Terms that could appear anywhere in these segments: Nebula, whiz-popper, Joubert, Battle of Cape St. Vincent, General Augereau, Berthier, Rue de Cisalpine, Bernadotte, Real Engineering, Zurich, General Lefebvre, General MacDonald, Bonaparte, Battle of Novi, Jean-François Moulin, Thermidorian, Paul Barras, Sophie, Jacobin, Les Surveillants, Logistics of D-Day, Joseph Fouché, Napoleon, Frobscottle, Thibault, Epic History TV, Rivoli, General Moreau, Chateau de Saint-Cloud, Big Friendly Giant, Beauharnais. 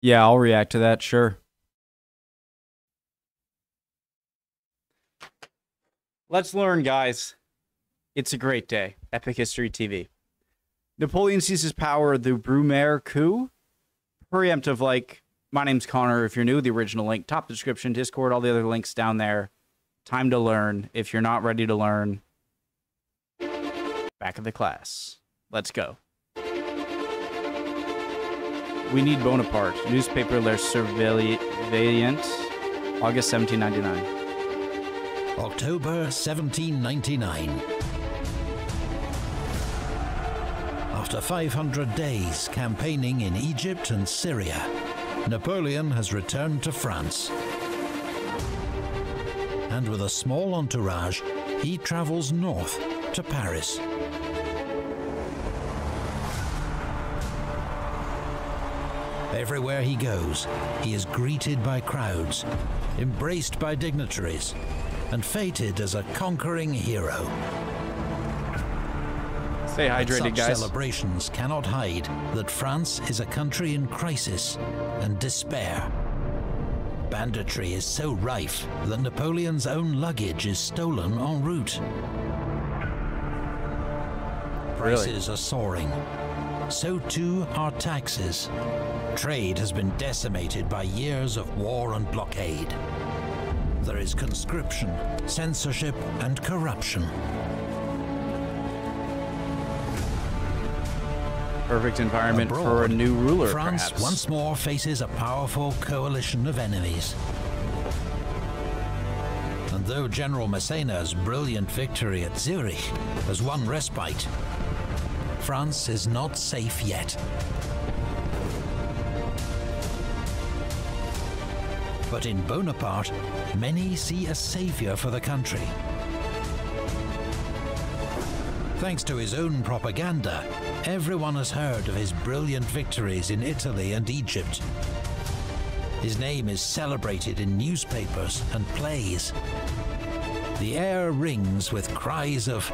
Yeah, I'll react to that, sure. Let's learn, guys. It's a great day. Epic History TV. Napoleon seizes power, the Brumaire coup. Preemptive, like, my name's Connor. If you're new, the original link, top description, Discord, all the other links down there. Time to learn. If you're not ready to learn, back of the class. Let's go. We need Bonaparte. Newspaper Les Surveillants, August 1799. October 1799. After 500 days campaigning in Egypt and Syria, Napoleon has returned to France. And with a small entourage, he travels north to Paris. Everywhere he goes, he is greeted by crowds, embraced by dignitaries, and feted as a conquering hero. Stay hydrated, guys. Such celebrations cannot hide that France is a country in crisis and despair. Banditry is so rife that Napoleon's own luggage is stolen en route. Prices are soaring. So too are taxes. Trade has been decimated by years of war and blockade. There is conscription, censorship, and corruption. Perfect environment abroad, for a new ruler, France perhaps. Once more faces a powerful coalition of enemies. And though General Massena's brilliant victory at Zurich has won respite, France is not safe yet. But in Bonaparte, many see a savior for the country. Thanks to his own propaganda, everyone has heard of his brilliant victories in Italy and Egypt. His name is celebrated in newspapers and plays. The air rings with cries of,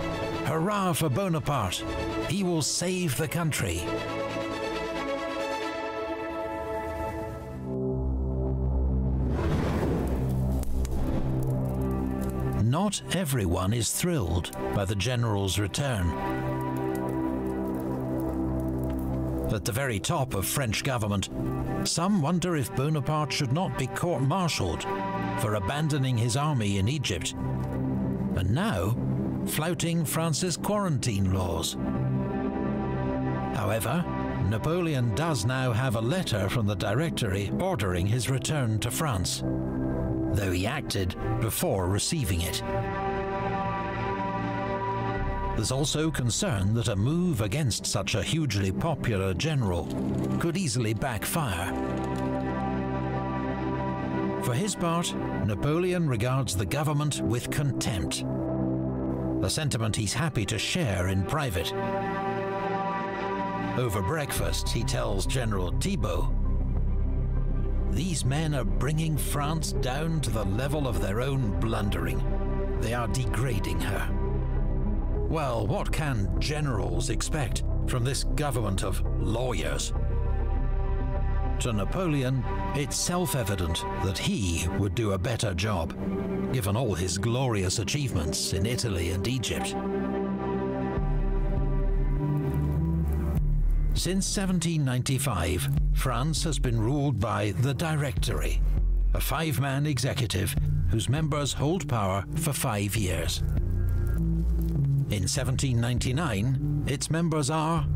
"Hurrah for Bonaparte! He will save the country!" Not everyone is thrilled by the general's return. At the very top of French government, some wonder if Bonaparte should not be court-martialed for abandoning his army in Egypt, and now flouting France's quarantine laws. However, Napoleon does now have a letter from the Directory ordering his return to France, though he acted before receiving it. There's also concern that a move against such a hugely popular general could easily backfire. For his part, Napoleon regards the government with contempt, a sentiment he's happy to share in private. Over breakfast, he tells General Thibault, "These men are bringing France down to the level of their own blundering. They are degrading her." Well, what can generals expect from this government of lawyers? To Napoleon, it's self-evident that he would do a better job, given all his glorious achievements in Italy and Egypt. Since 1795, France has been ruled by the Directory, a five-man executive whose members hold power for 5 years. In 1799, its members are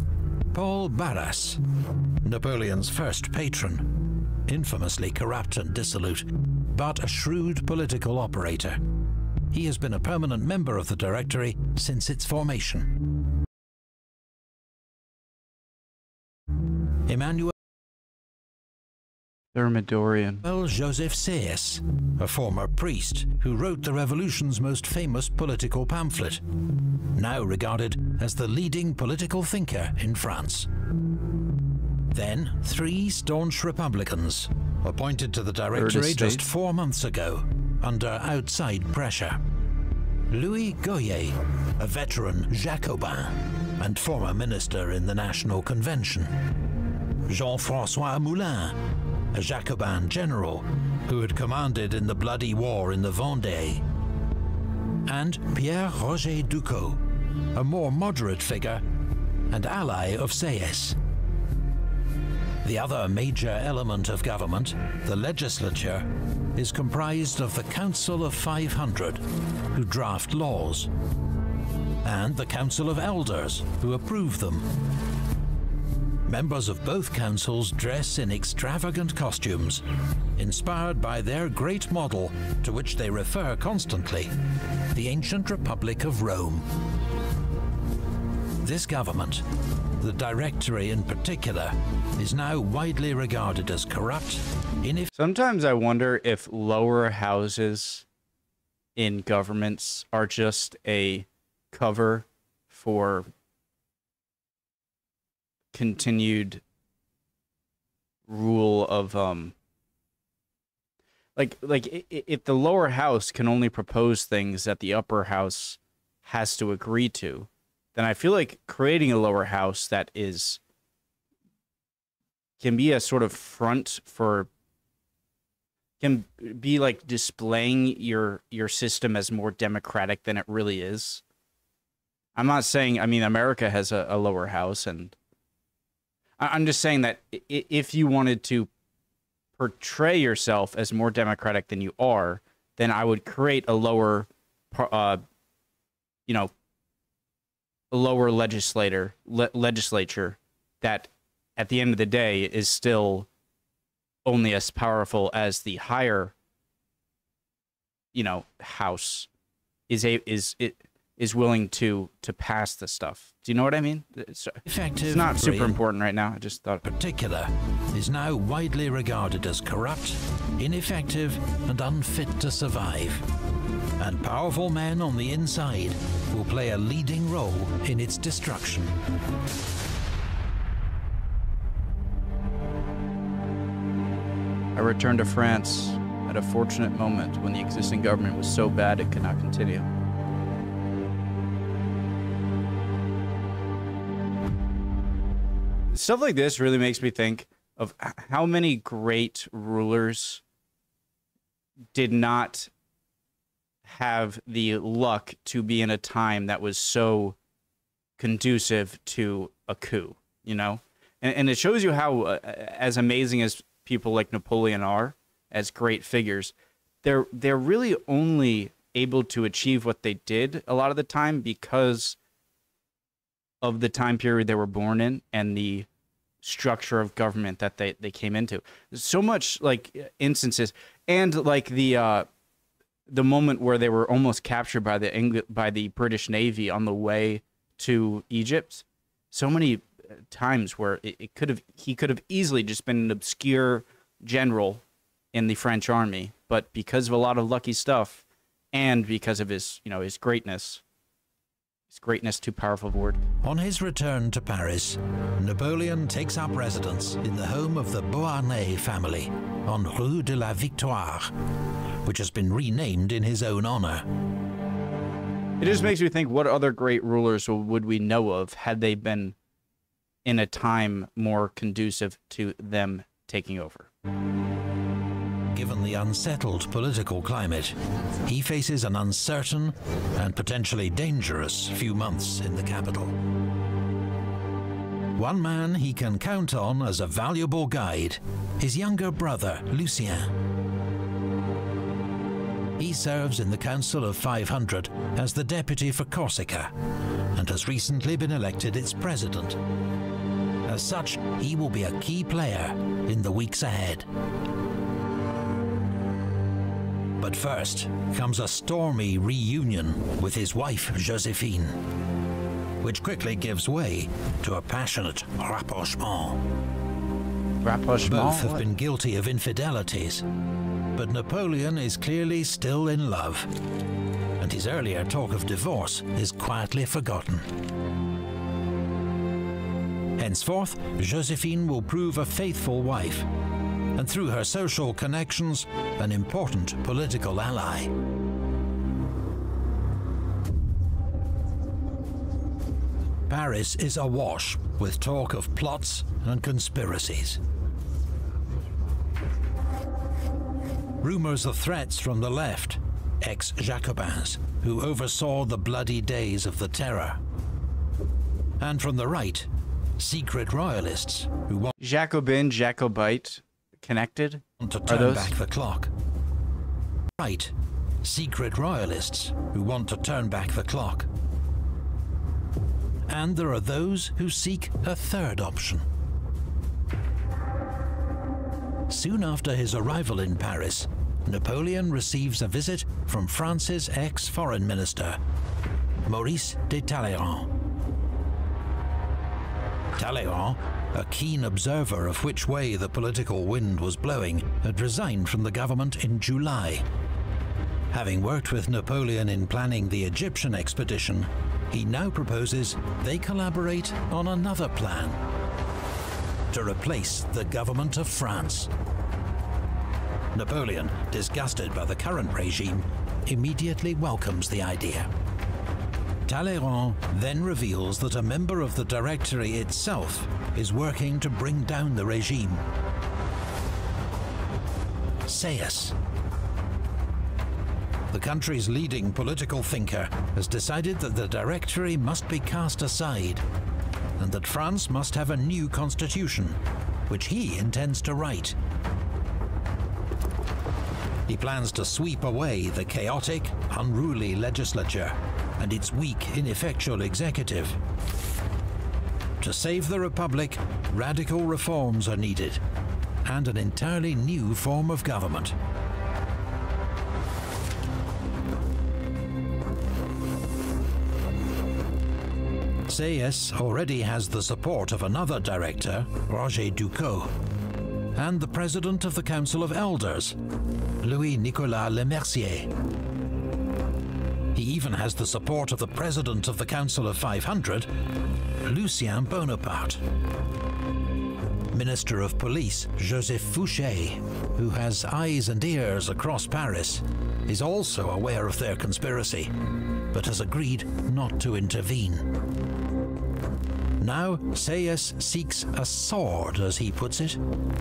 Paul Barras, Napoleon's first patron, infamously corrupt and dissolute, but a shrewd political operator. He has been a permanent member of the Directory since its formation. Emmanuel Thermidorian. Joseph Sieyès, a former priest who wrote the revolution's most famous political pamphlet, now regarded as the leading political thinker in France. Then, three staunch Republicans, appointed to the Directory just 4 months ago, under outside pressure. Louis Gohier, a veteran Jacobin and former minister in the National Convention. Jean-François Moulin, a Jacobin general who had commanded in the bloody war in the Vendée, and Pierre-Roger Ducos, a more moderate figure and ally of Sieyès. The other major element of government, the legislature, is comprised of the Council of 500, who draft laws, and the Council of Elders, who approve them. Members of both councils dress in extravagant costumes, inspired by their great model, to which they refer constantly, the ancient Republic of Rome. This government, the Directory in particular, is now widely regarded as corrupt. Sometimes I wonder if lower houses in governments are just a cover for continued rule of like if the lower house can only propose things that the upper house has to agree to, then I feel like creating a lower house that is can be a sort of front for, can be like displaying your system as more democratic than it really is. I'm not saying, I mean, America has a lower house, and I'm just saying that if you wanted to portray yourself as more democratic than you are, then I would create a lower, a lower legislature that at the end of the day is still only as powerful as the higher, house is willing to pass the stuff. Do you know what I mean? It's not super important right now. I just thought. Particular is now widely regarded as corrupt, ineffective, and unfit to survive. And powerful men on the inside will play a leading role in its destruction. I returned to France at a fortunate moment when the existing government was so bad it could not continue. Stuff like this really makes me think of how many great rulers did not have the luck to be in a time that was so conducive to a coup, And it shows you how, as amazing as people like Napoleon are, as great figures, they're really only able to achieve what they did a lot of the time because of the time period they were born in and the structure of government that they came into. There's so much like instances, and like the moment where they were almost captured by the British Navy on the way to Egypt. So many times where it could have, he could have easily just been an obscure general in the French army, but because of a lot of lucky stuff and because of his, his greatness. It's greatness, too powerful word. On his return to Paris, Napoleon takes up residence in the home of the Beauharnais family on Rue de la Victoire, which has been renamed in his own honor. It just makes me think, what other great rulers would we know of had they been in a time more conducive to them taking over? Given the unsettled political climate, he faces an uncertain and potentially dangerous few months in the capital. One man he can count on as a valuable guide, his younger brother, Lucien. He serves in the Council of 500 as the deputy for Corsica, and has recently been elected its president. As such, he will be a key player in the weeks ahead. But first comes a stormy reunion with his wife, Josephine, which quickly gives way to a passionate rapprochement. Both have been guilty of infidelities, but Napoleon is clearly still in love, and his earlier talk of divorce is quietly forgotten. Henceforth, Josephine will prove a faithful wife, and through her social connections, an important political ally. Paris is awash with talk of plots and conspiracies. rumors of threats from the left, ex-Jacobins, who oversaw the bloody days of the Terror. And from the right, secret royalists who want... Jacobin, Jacobite, connected? ...to turn back the clock. Right, secret royalists who want to turn back the clock. And there are those who seek a third option. Soon after his arrival in Paris, Napoleon receives a visit from France's ex-foreign minister, Maurice de Talleyrand. Talleyrand, a keen observer of which way the political wind was blowing, had resigned from the government in July. Having worked with Napoleon in planning the Egyptian expedition, he now proposes they collaborate on another plan to replace the government of France. Napoleon, disgusted by the current regime, immediately welcomes the idea. Talleyrand then reveals that a member of the Directory itself is working to bring down the regime. Sieyès, the country's leading political thinker, has decided that the Directory must be cast aside and that France must have a new constitution, which he intends to write. He plans to sweep away the chaotic, unruly legislature and its weak, ineffectual executive. To save the Republic, radical reforms are needed and an entirely new form of government. Sieyès already has the support of another director, Roger Ducos, and the president of the Council of Elders, Louis-Nicolas Lemercier. He even has the support of the president of the Council of 500, Lucien Bonaparte. Minister of Police, Joseph Fouché, who has eyes and ears across Paris, is also aware of their conspiracy, but has agreed not to intervene. Now, Sieyès seeks a sword, as he puts it,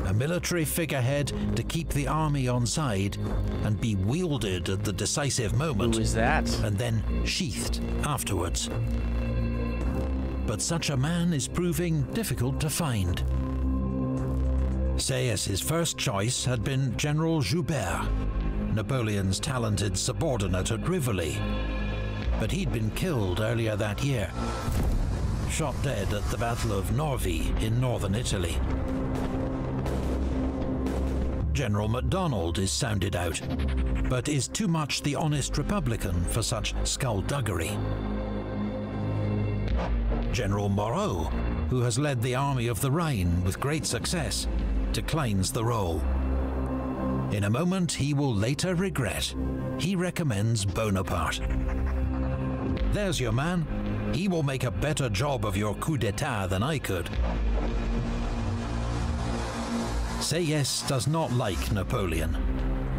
a military figurehead to keep the army on side and be wielded at the decisive moment. Who is that? And then sheathed afterwards. But such a man is proving difficult to find. Sieyès' first choice had been General Joubert, Napoleon's talented subordinate at Rivoli, but he'd been killed earlier that year, shot dead at the Battle of Novi in northern Italy. General MacDonald is sounded out, but is too much the honest Republican for such skullduggery. General Moreau, who has led the army of the Rhine with great success, declines the role. In a moment he will later regret. He recommends Bonaparte. There's your man. He will make a better job of your coup d'etat than I could. Sieyès does not like Napoleon.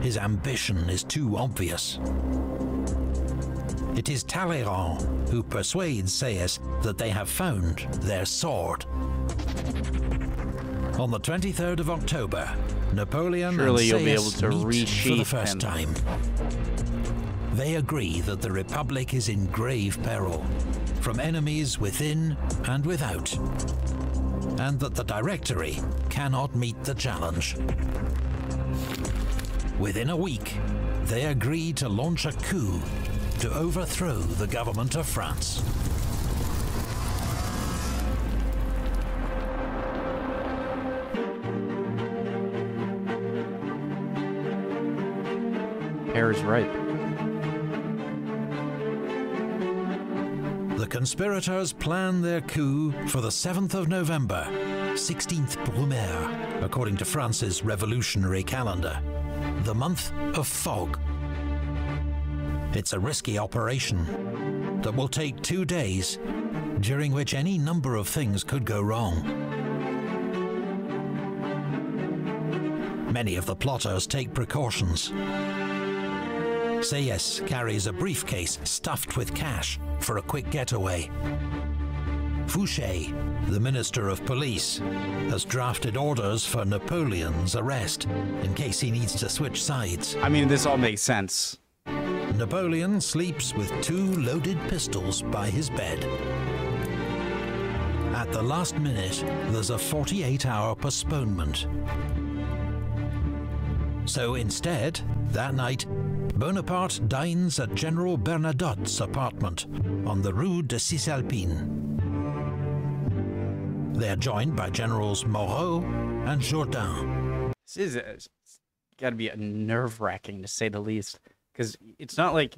His ambition is too obvious. It is Talleyrand who persuades Sieyès that they have found their sword. On the 23rd of October, Napoleon and Sieyès meet for the first time. They agree that the Republic is in grave peril, from enemies within and without, and that the Directory cannot meet the challenge. Within a week, they agree to launch a coup to overthrow the government of France. Pear is ripe. Conspirators plan their coup for the 7th of November, 16th Brumaire, according to France's revolutionary calendar, the month of fog. It's a risky operation that will take 2 days, during which any number of things could go wrong. Many of the plotters take precautions. Sieyès carries a briefcase stuffed with cash for a quick getaway. Fouché, the Minister of Police, has drafted orders for Napoleon's arrest in case he needs to switch sides. I mean, this all makes sense. Napoleon sleeps with two loaded pistols by his bed. At the last minute, there's a 48-hour postponement. So instead, that night, Bonaparte dines at General Bernadotte's apartment on the Rue de Cisalpine. They're joined by Generals Moreau and Jourdan. This is got to be nerve-wracking, to say the least, because it's not like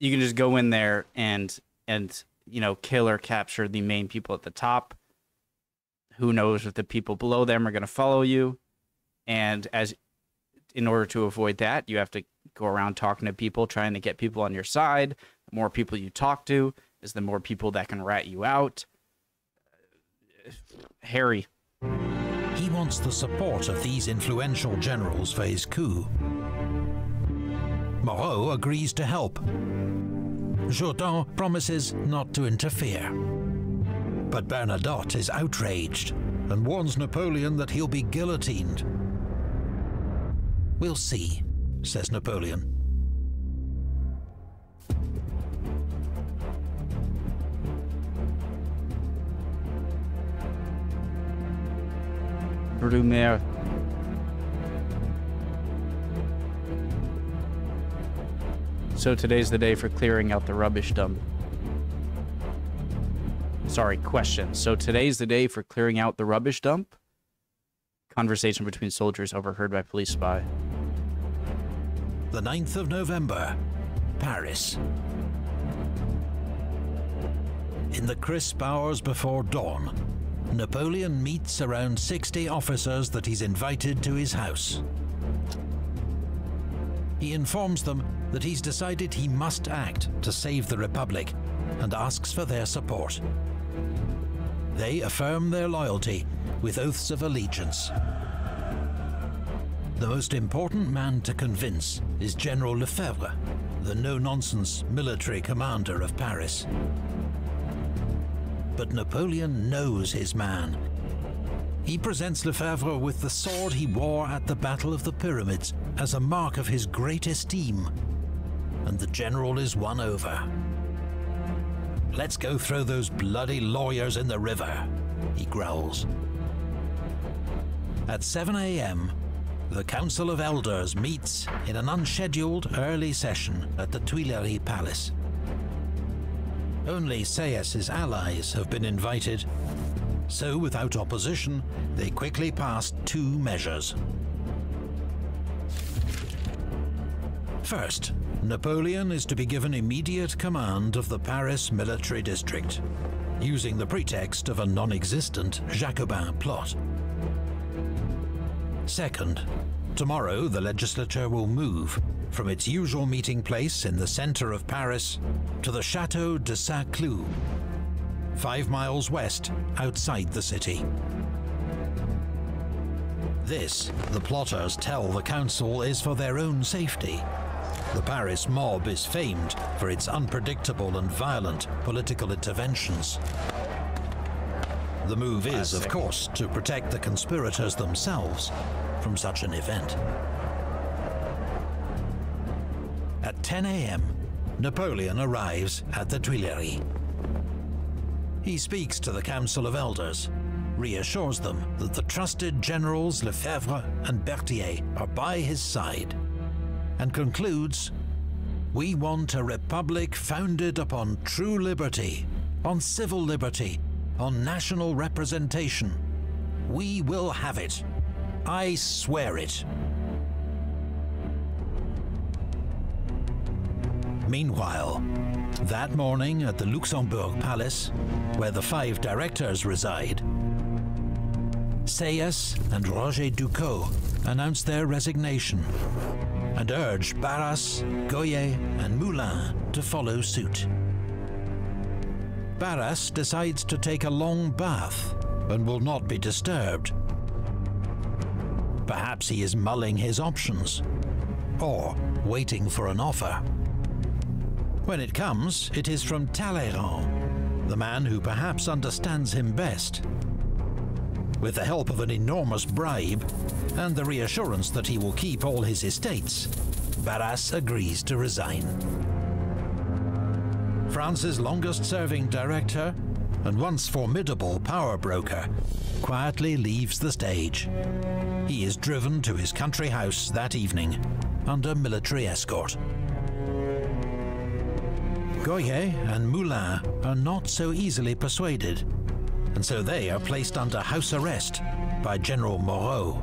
you can just go in there and you know, kill or capture the main people at the top. Who knows if the people below them are going to follow you? And as in order to avoid that, you have to go around talking to people, trying to get people on your side. The more people you talk to is the more people that can rat you out. Harry. He wants the support of these influential generals for his coup. Moreau agrees to help. Jourdan promises not to interfere. But Bernadotte is outraged and warns Napoleon that he'll be guillotined. We'll see, says Napoleon. Brumaire. So today's the day for clearing out the rubbish dump. Sorry, question. So today's the day for clearing out the rubbish dump? Conversation between soldiers overheard by police spy. The 9th of November, Paris. In the crisp hours before dawn, Napoleon meets around 60 officers that he's invited to his house. He informs them that he's decided he must act to save the Republic and asks for their support. They affirm their loyalty with oaths of allegiance. The most important man to convince is General Lefebvre, the no-nonsense military commander of Paris. But Napoleon knows his man. He presents Lefebvre with the sword he wore at the Battle of the Pyramids as a mark of his great esteem, and the general is won over. "Let's go throw those bloody lawyers in the river," he growls. At 7 a.m., the Council of Elders meets in an unscheduled early session at the Tuileries Palace. Only Sieyès' allies have been invited, so without opposition, they quickly passed two measures. First, Napoleon is to be given immediate command of the Paris military district, using the pretext of a non-existent Jacobin plot. Second, tomorrow the legislature will move from its usual meeting place in the centre of Paris to the Chateau de Saint-Cloud, 5 miles west outside the city. This, the plotters tell the council, is for their own safety. The Paris mob is famed for its unpredictable and violent political interventions. The move is, of course, to protect the conspirators themselves from such an event. At 10 a.m., Napoleon arrives at the Tuileries. He speaks to the Council of Elders, reassures them that the trusted generals Lefebvre and Berthier are by his side, and concludes, "We want a republic founded upon true liberty, on civil liberty, on national representation. We will have it. I swear it." Meanwhile, that morning at the Luxembourg Palace, where the five directors reside, Sieyès and Roger Ducos announce their resignation and urge Barras, Gohier and Moulin to follow suit. Barras decides to take a long bath and will not be disturbed. Perhaps he is mulling his options, or waiting for an offer. When it comes, it is from Talleyrand, the man who perhaps understands him best. With the help of an enormous bribe, and the reassurance that he will keep all his estates, Barras agrees to resign. France's longest-serving director, and once formidable power broker, quietly leaves the stage. He is driven to his country house that evening, under military escort. Gohier and Moulin are not so easily persuaded, and so they are placed under house arrest by General Moreau.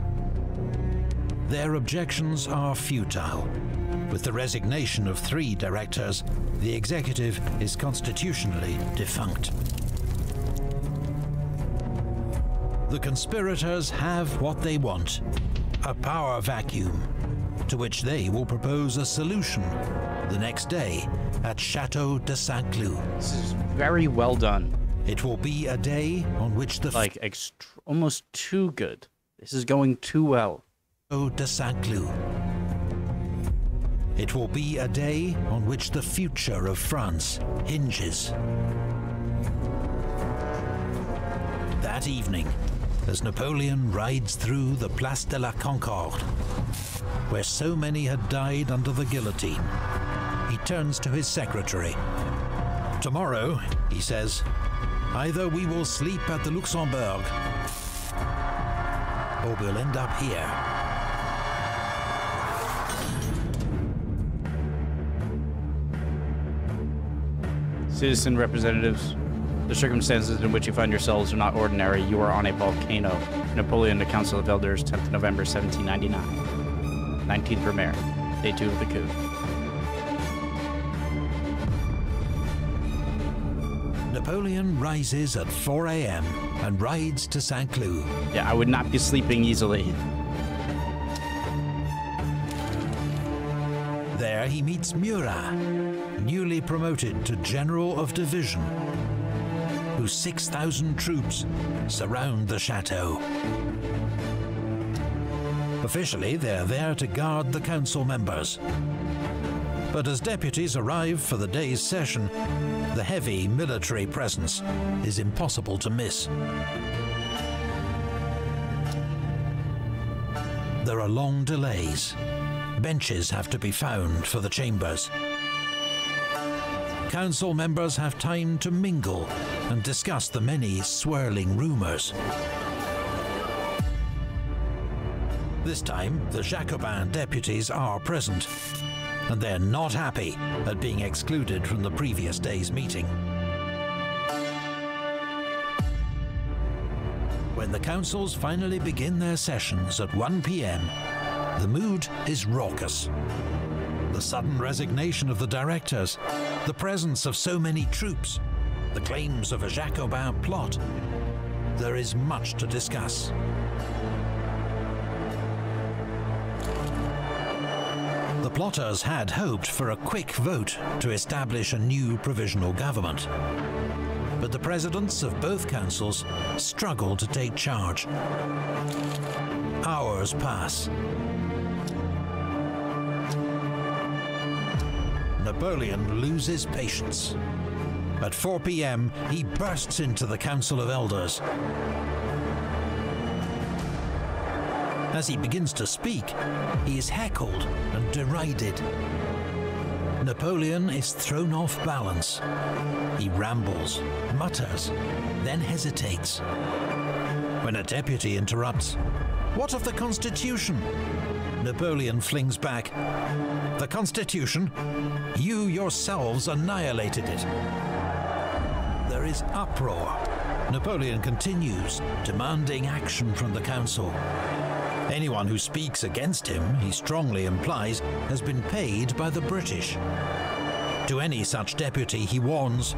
Their objections are futile. With the resignation of 3 directors, the executive is constitutionally defunct. The conspirators have what they want, a power vacuum, to which they will propose a solution the next day at Chateau de Saint-Cloud. This is very well done. It will be a day on which the... Like, almost too good. This is going too well. Chateau de Saint-Cloud. It will be a day on which the future of France hinges. That evening, as Napoleon rides through the Place de la Concorde, where so many had died under the guillotine, he turns to his secretary. Tomorrow, he says, either we will sleep at the Luxembourg, or we'll end up here. Citizen representatives, the circumstances in which you find yourselves are not ordinary. You are on a volcano. Napoleon, the Council of Elders, 10th November, 1799. 19th Brumaire, day 2 of the coup. Napoleon rises at 4 a.m. and rides to Saint-Cloud. Yeah, I would not be sleeping easily. There he meets Murat, newly promoted to General of Division, whose 6,000 troops surround the chateau. Officially, they're there to guard the council members. But as deputies arrive for the day's session, the heavy military presence is impossible to miss. There are long delays. Benches have to be found for the chambers. Council members have time to mingle and discuss the many swirling rumors. This time, the Jacobin deputies are present, and they're not happy at being excluded from the previous day's meeting. When the councils finally begin their sessions at 1 p.m., the mood is raucous. The sudden resignation of the directors, the presence of so many troops, the claims of a Jacobin plot. There is much to discuss. The plotters had hoped for a quick vote to establish a new provisional government. But the presidents of both councils struggle to take charge. Hours pass. Napoleon loses patience. At 4 p.m., he bursts into the Council of Elders. As he begins to speak, he is heckled and derided. Napoleon is thrown off balance. He rambles, mutters, then hesitates. When a deputy interrupts, "What of the Constitution?" Napoleon flings back, "The Constitution? You yourselves annihilated it." There is uproar. Napoleon continues, demanding action from the council. Anyone who speaks against him, he strongly implies, has been paid by the British. To any such deputy, he warns,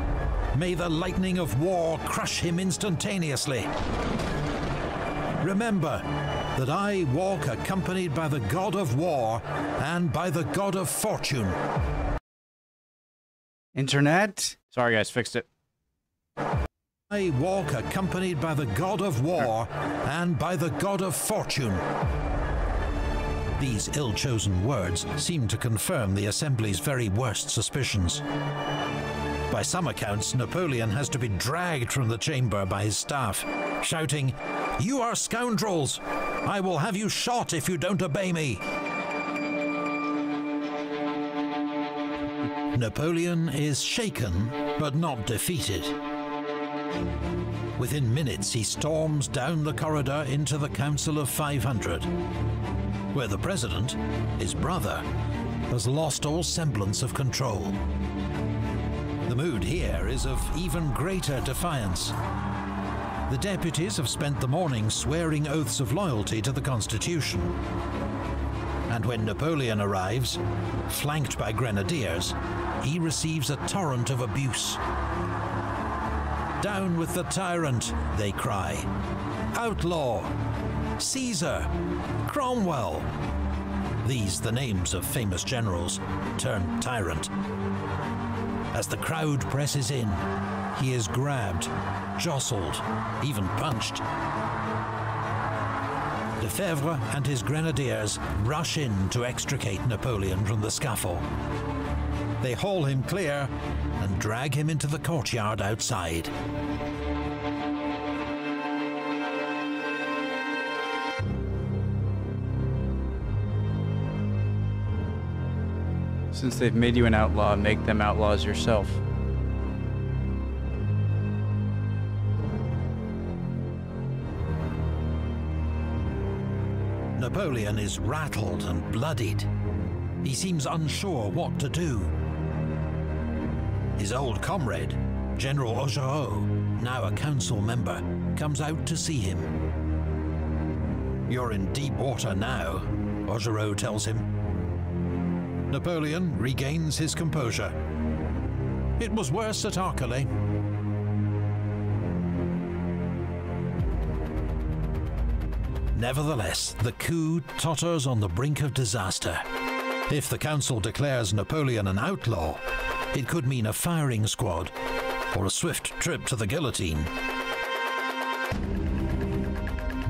"May the lightning of war crush him instantaneously. Remember that I walk accompanied by the god of war and by the god of fortune." Internet? Sorry guys, fixed it. I walk accompanied by the god of war and by the god of fortune. These ill-chosen words seem to confirm the assembly's very worst suspicions. by some accounts, Napoleon has to be dragged from the chamber by his staff, shouting, "You are scoundrels! I will have you shot if you don't obey me!" Napoleon is shaken, but not defeated. Within minutes, he storms down the corridor into the Council of 500, where the president, his brother, has lost all semblance of control. The mood here is of even greater defiance. The deputies have spent the morning swearing oaths of loyalty to the Constitution. And when Napoleon arrives, flanked by grenadiers, he receives a torrent of abuse. "Down with the tyrant," they cry. "Outlaw! Caesar! Cromwell!" These, the names of famous generals turned tyrant. As the crowd presses in, he is grabbed, jostled, even punched. Lefebvre and his grenadiers rush in to extricate Napoleon from the scaffold. They haul him clear and drag him into the courtyard outside. Since they've made you an outlaw, make them outlaws yourself. Napoleon is rattled and bloodied. He seems unsure what to do. His old comrade, General Augereau, now a council member, comes out to see him. "You're in deep water now," Augereau tells him. Napoleon regains his composure. "It was worse at Arcole." Nevertheless, the coup totters on the brink of disaster. If the council declares Napoleon an outlaw, it could mean a firing squad or a swift trip to the guillotine.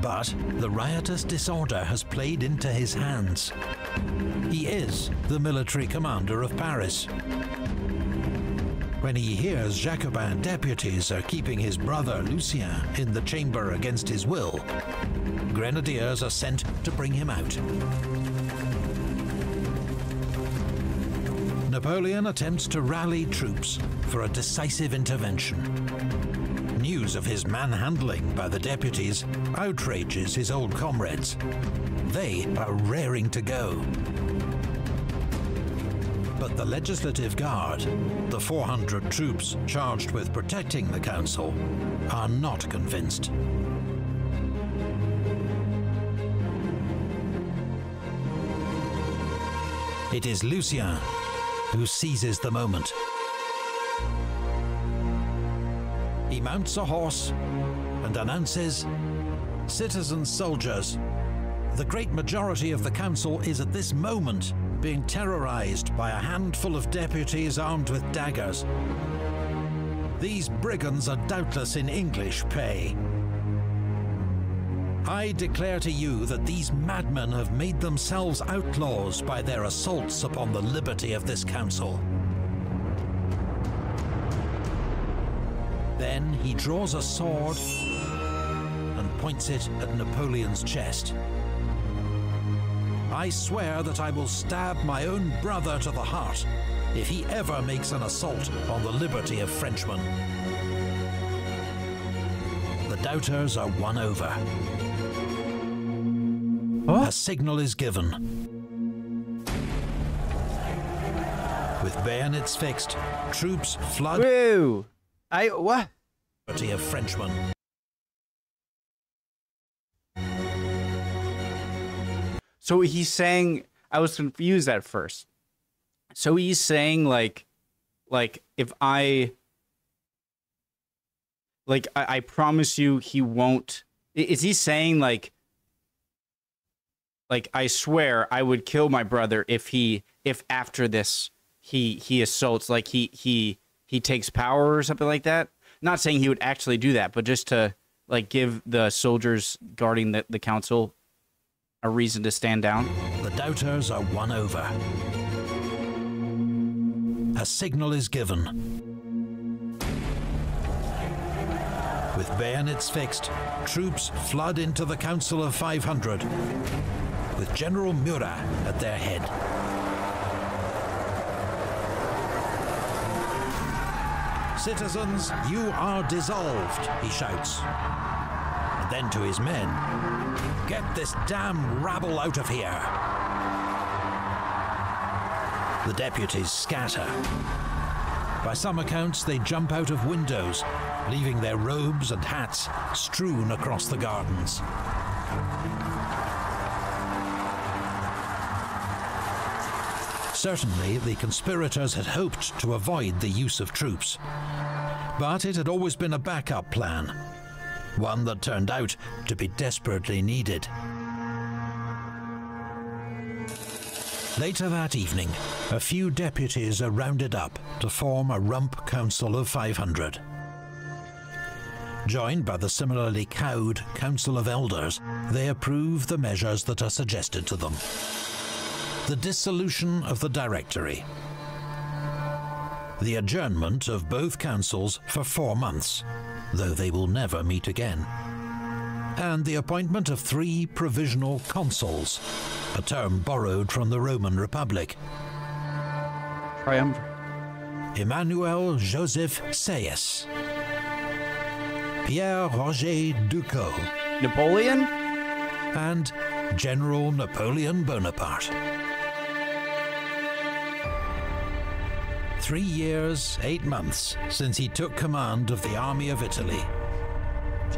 But the riotous disorder has played into his hands. He is the military commander of Paris. When he hears Jacobin deputies are keeping his brother Lucien in the chamber against his will, grenadiers are sent to bring him out. Napoleon attempts to rally troops for a decisive intervention. News of his manhandling by the deputies outrages his old comrades. They are raring to go. But the Legislative Guard, the 400 troops charged with protecting the council, are not convinced. It is Lucien who seizes the moment. He mounts a horse and announces, "Citizen soldiers, the great majority of the council is at this moment being terrorized by a handful of deputies armed with daggers. These brigands are doubtless in English pay. I declare to you that these madmen have made themselves outlaws by their assaults upon the liberty of this council." Then he draws a sword and points it at Napoleon's chest. "I swear that I will stab my own brother to the heart if he ever makes an assault on the liberty of Frenchmen." The doubters are won over. What? A signal is given. With bayonets fixed, troops flood. Whoa! I what? Liberty of Frenchmen. So he's saying, I was confused at first. So he's saying like if I, like I promise you he won't, is he saying like I swear I would kill my brother if he, if after this he assaults, like he takes power or something like that? Not saying he would actually do that, but just to like give the soldiers guarding the council a reason to stand down. The doubters are won over. A signal is given. With bayonets fixed, troops flood into the Council of 500, with General Murat at their head. "Citizens, you are dissolved," he shouts. And then to his men, "Get this damn rabble out of here." The deputies scatter. By some accounts, they jump out of windows, leaving their robes and hats strewn across the gardens. Certainly, the conspirators had hoped to avoid the use of troops, but it had always been a backup plan, one that turned out to be desperately needed. Later that evening, a few deputies are rounded up to form a rump Council of 500. Joined by the similarly cowed Council of Elders, they approve the measures that are suggested to them. The dissolution of the Directory. The adjournment of both councils for 4 months, though they will never meet again. And the appointment of 3 provisional consuls, a term borrowed from the Roman Republic. Triumvirate. Emmanuel Joseph Sieyès, Pierre-Roger Ducos, Napoleon, and General Napoleon Bonaparte. 3 years, 8 months since he took command of the Army of Italy.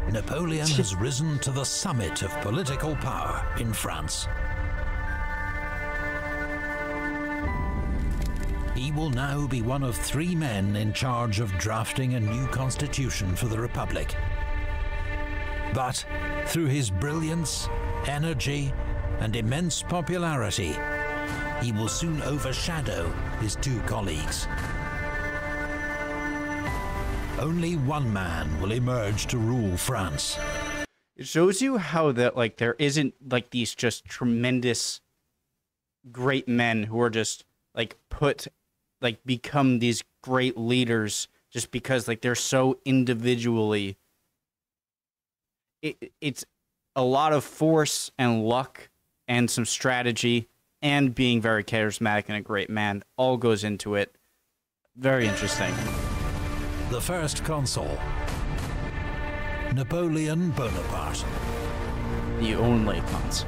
Napoleon has risen to the summit of political power in France. He will now be one of 3 men in charge of drafting a new constitution for the Republic. But through his brilliance, energy, and immense popularity, he will soon overshadow his 2 colleagues. Only one man will emerge to rule France. It shows you how that, like, there isn't, like, these just tremendous great men who are just, like, put, like, become these great leaders just because, like, they're so individually. It's a lot of force and luck and some strategy and being very charismatic and a great man all goes into it. Very interesting. The first consul, Napoleon Bonaparte. The only consul.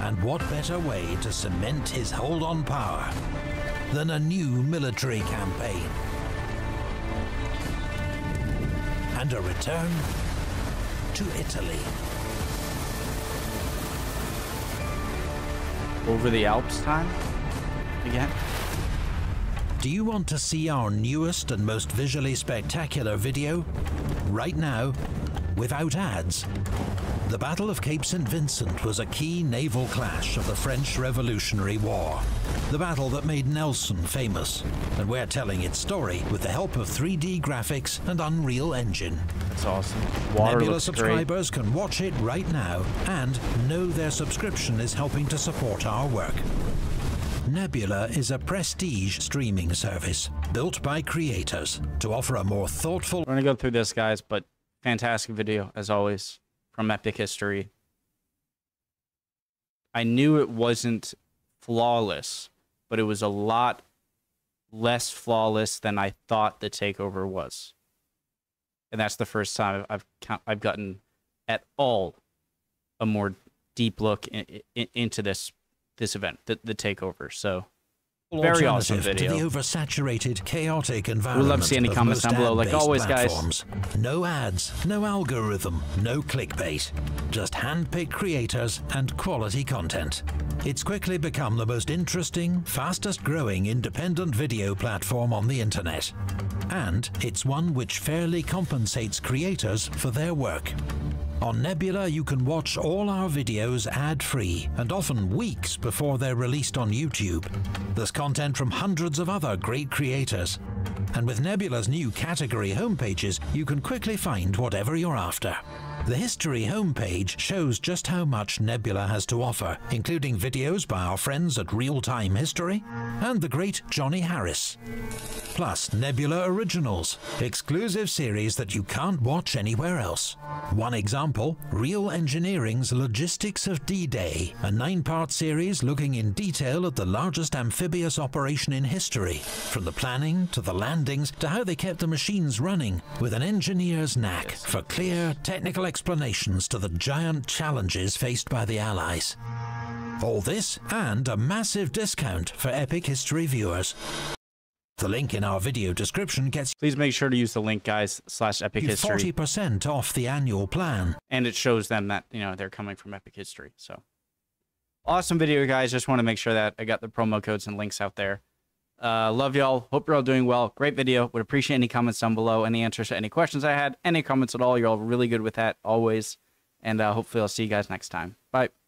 And what better way to cement his hold on power than a new military campaign? And a return to Italy. Over the Alps time again. Do you want to see our newest and most visually spectacular video? Right now, without ads. The Battle of Cape St. Vincent was a key naval clash of the French Revolutionary War. The battle that made Nelson famous, and we're telling its story with the help of 3D graphics and Unreal Engine. It's awesome. Nebula subscribers can watch it right now and know their subscription is helping to support our work. Nebula is a prestige streaming service built by creators to offer a more thoughtful... We're going to go through this, guys, but fantastic video, as always, from Epic History. I knew it wasn't flawless, but it was a lot less flawless than I thought the takeover was. And that's the first time I've gotten at all a more deep look into this event, the takeover. So very awesome video. To the oversaturated, chaotic environment. We'd love to see any comments down below, like always, platforms. Guys. No ads, no algorithm, no clickbait. Just hand-picked creators and quality content. It's quickly become the most interesting, fastest-growing independent video platform on the internet. And it's one which fairly compensates creators for their work. On Nebula, you can watch all our videos ad-free, and often weeks before they're released on YouTube. There's content from hundreds of other great creators. And with Nebula's new category homepages, you can quickly find whatever you're after. The History homepage shows just how much Nebula has to offer, including videos by our friends at Real Time History and the great Johnny Harris. Plus Nebula Originals, exclusive series that you can't watch anywhere else. One example, Real Engineering's Logistics of D-Day, a 9-part series looking in detail at the largest amphibious operation in history, from the planning to the landings to how they kept the machines running, with an engineer's knack for clear, technical explanations to the giant challenges faced by the Allies. All this and a massive discount for Epic History viewers. The link in our video description gets Please make sure to use the link, guys, /Epic History. 40% off the annual plan. And it shows them that, you know, they're coming from Epic History. So awesome video, guys. Just want to make sure that I got the promo codes and links out there. Love y'all. Hope you're all doing well. Great video. Would appreciate any comments down below, any answers to any questions I had, any comments at all. You're all really good with that always. And hopefully I'll see you guys next time. Bye.